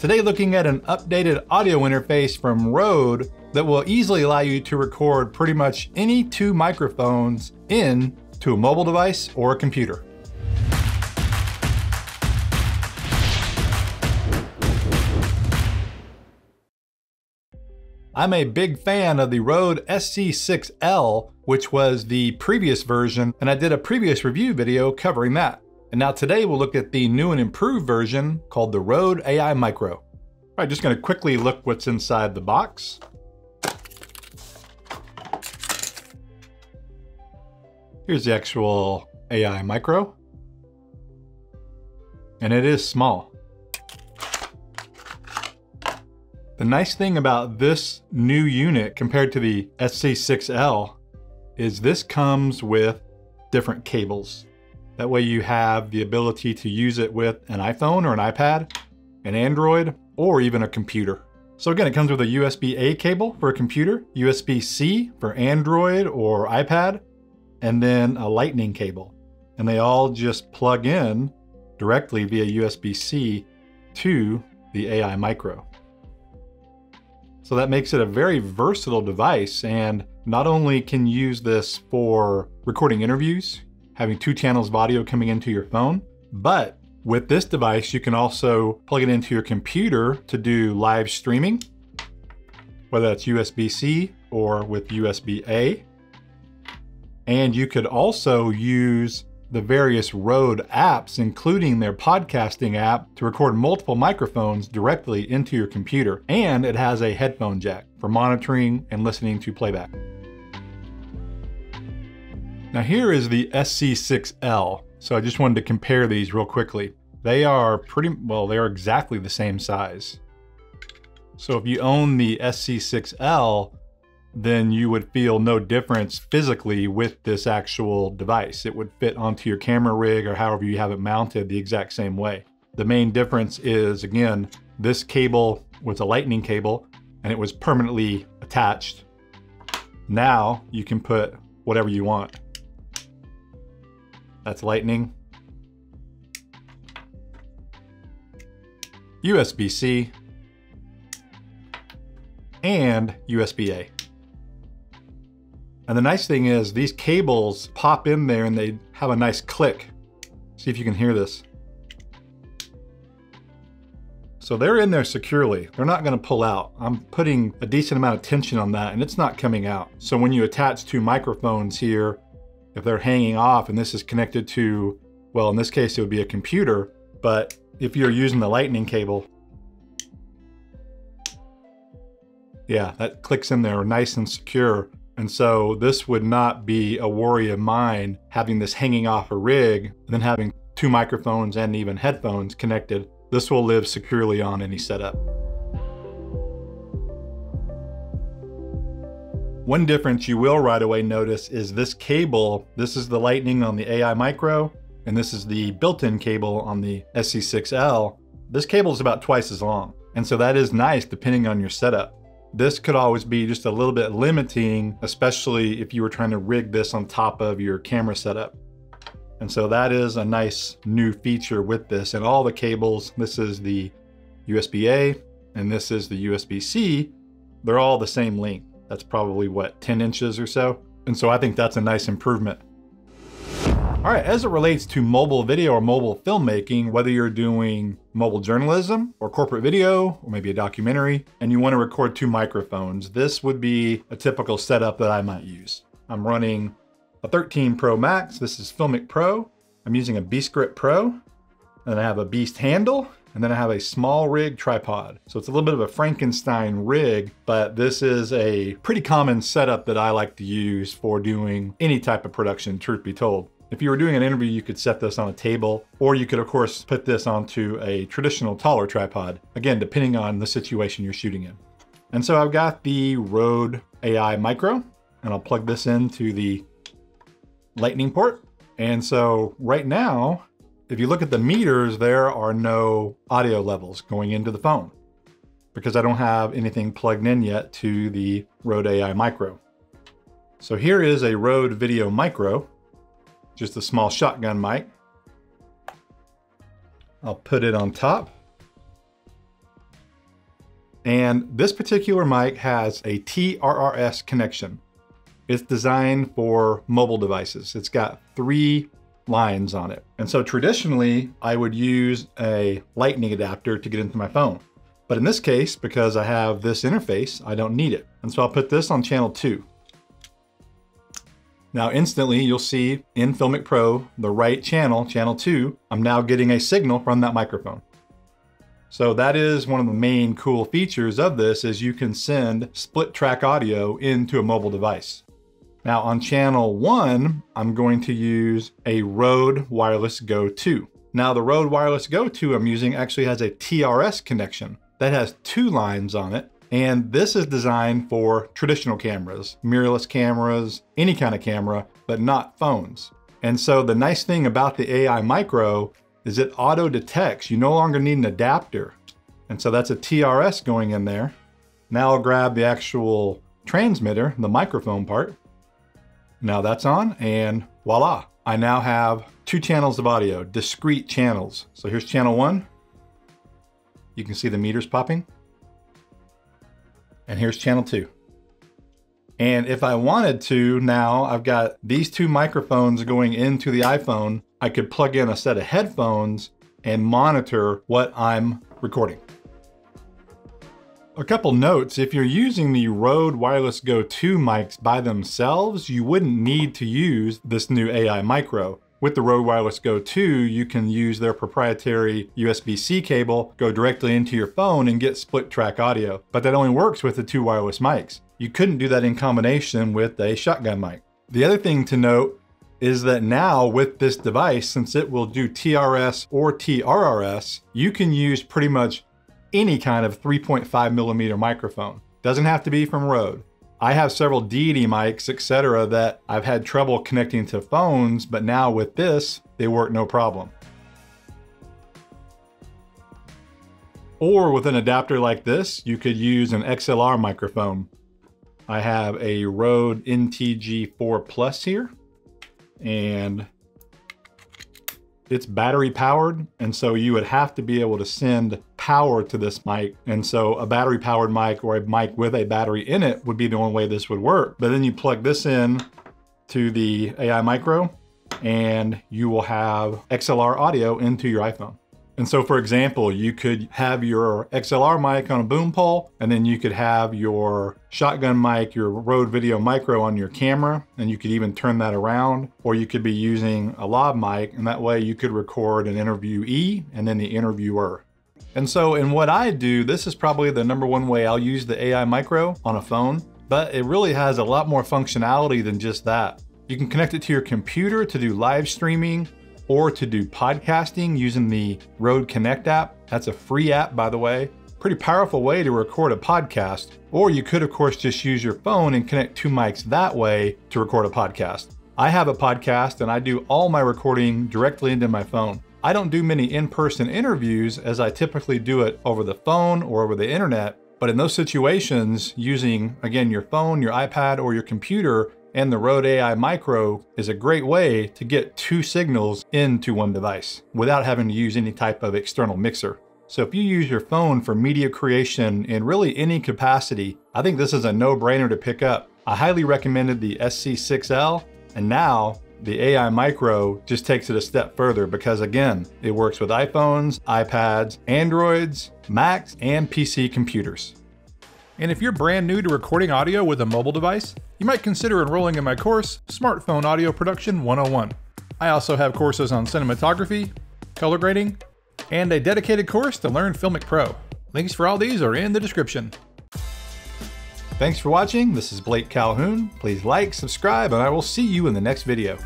Today looking at an updated audio interface from Rode that will easily allow you to record pretty much any two microphones in to a mobile device or a computer. I'm a big fan of the Rode SC6L, which was the previous version, and I did a previous review video covering that. And now today we'll look at the new and improved version called the Rode AI-Micro. All right, just gonna quickly look what's inside the box. Here's the actual AI-Micro. And it is small. The nice thing about this new unit compared to the SC6L is this comes with different cables. That way you have the ability to use it with an iPhone or an iPad, an Android, or even a computer. So again, it comes with a USB-A cable for a computer, USB-C for Android or iPad, and then a lightning cable. And they all just plug in directly via USB-C to the AI-Micro. So that makes it a very versatile device, and not only can you use this for recording interviews, having two channels of audio coming into your phone, but with this device, you can also plug it into your computer to do live streaming, whether that's USB-C or with USB-A. And you could also use the various Rode apps, including their podcasting app, to record multiple microphones directly into your computer. And it has a headphone jack for monitoring and listening to playback. Now here is the SC6L. So I just wanted to compare these real quickly. They are exactly the same size. So if you own the SC6L, then you would feel no difference physically with this actual device. It would fit onto your camera rig or however you have it mounted the exact same way. The main difference is, again, this cable was a lightning cable and it was permanently attached. Now you can put whatever you want. That's lightning. USB-C and USB-A. And the nice thing is these cables pop in there and they have a nice click. See if you can hear this. So they're in there securely. They're not gonna pull out. I'm putting a decent amount of tension on that and it's not coming out. So when you attach two microphones here, if they're hanging off and this is connected to, well, in this case, it would be a computer, but if you're using the lightning cable, yeah, that clicks in there nice and secure. And so this would not be a worry of mine, having this hanging off a rig and then having two microphones and even headphones connected. This will live securely on any setup. One difference you will right away notice is this cable. This is the lightning on the AI-Micro, and this is the built-in cable on the SC6L. This cable is about twice as long. And so that is nice depending on your setup. This could always be just a little bit limiting, especially if you were trying to rig this on top of your camera setup. And so that is a nice new feature with this. And all the cables, this is the USB-A and this is the USB-C, they're all the same length. That's probably what, 10 inches or so. And so I think that's a nice improvement. All right, as it relates to mobile video or mobile filmmaking, whether you're doing mobile journalism or corporate video, or maybe a documentary, and you want to record two microphones, this would be a typical setup that I might use. I'm running a 13 Pro Max. This is Filmic Pro. I'm using a Beastgrip Pro, and I have a Beast Handle, and then I have a small rig tripod. So it's a little bit of a Frankenstein rig, but this is a pretty common setup that I like to use for doing any type of production, truth be told. If you were doing an interview, you could set this on a table, or you could, of course, put this onto a traditional taller tripod, again, depending on the situation you're shooting in. And so I've got the Rode AI-Micro, and I'll plug this into the lightning port. And so right now, if you look at the meters, there are no audio levels going into the phone because I don't have anything plugged in yet to the Rode AI-Micro. So here is a Rode Video Micro, just a small shotgun mic. I'll put it on top. And this particular mic has a TRRS connection. It's designed for mobile devices. It's got three lines on it. And so traditionally I would use a lightning adapter to get into my phone. But in this case, because I have this interface, I don't need it. And so I'll put this on channel 2. Now instantly you'll see in Filmic Pro, the right channel, channel 2, I'm now getting a signal from that microphone. So that is one of the main cool features of this, is you can send split track audio into a mobile device. Now on channel 1, I'm going to use a Rode Wireless Go 2. Now the Rode Wireless Go 2 I'm using actually has a TRS connection that has two lines on it. And this is designed for traditional cameras, mirrorless cameras, any kind of camera, but not phones. And so the nice thing about the AI-Micro is it auto detects. You no longer need an adapter. And so that's a TRS going in there. Now I'll grab the actual transmitter, the microphone part. Now that's on, and voila. I now have two channels of audio, discrete channels. So here's channel 1. You can see the meters popping. And here's channel 2. And if I wanted to, now I've got these two microphones going into the iPhone. I could plug in a set of headphones and monitor what I'm recording. A couple notes, if you're using the Rode Wireless Go 2 mics by themselves, you wouldn't need to use this new AI-Micro. With the Rode Wireless Go 2, you can use their proprietary USB-C cable, go directly into your phone and get split track audio, but that only works with the two wireless mics. You couldn't do that in combination with a shotgun mic. The other thing to note is that now with this device, since it will do TRS or TRRS, you can use pretty much any kind of 3.5mm microphone. Doesn't have to be from Rode. I have several deity mics, etc., that I've had trouble connecting to phones, but now with this, they work no problem. Or with an adapter like this, you could use an XLR microphone. I have a Rode NTG4 Plus here, and it's battery powered, and so you would have to be able to send power to this mic. And so a battery powered mic or a mic with a battery in it would be the only way this would work. But then you plug this in to the AI-Micro and you will have XLR audio into your iPhone. And so for example, you could have your XLR mic on a boom pole, and then you could have your shotgun mic, your Rode Video Micro on your camera, and you could even turn that around, or you could be using a lav mic, and that way you could record an interviewee and then the interviewer. And so in what I do, this is probably the #1 way I'll use the AI-Micro on a phone, but it really has a lot more functionality than just that. You can connect it to your computer to do live streaming or to do podcasting using the Rode Connect app. That's a free app, by the way. Pretty powerful way to record a podcast. Or you could, of course, just use your phone and connect two mics that way to record a podcast. I have a podcast and I do all my recording directly into my phone. I don't do many in-person interviews as I typically do it over the phone or over the internet, but in those situations, using, again, your phone, your iPad, or your computer, and the Rode AI-Micro is a great way to get two signals into one device without having to use any type of external mixer. So if you use your phone for media creation in really any capacity, I think this is a no-brainer to pick up. I highly recommended the SC6L, and now the AI-Micro just takes it a step further because, again, it works with iPhones, iPads, Androids, Macs, and PC computers. And if you're brand new to recording audio with a mobile device, you might consider enrolling in my course, Smartphone Audio Production 101. I also have courses on cinematography, color grading, and a dedicated course to learn Filmic Pro. Links for all these are in the description. Thanks for watching. This is Blake Calhoun. Please like, subscribe, and I will see you in the next video.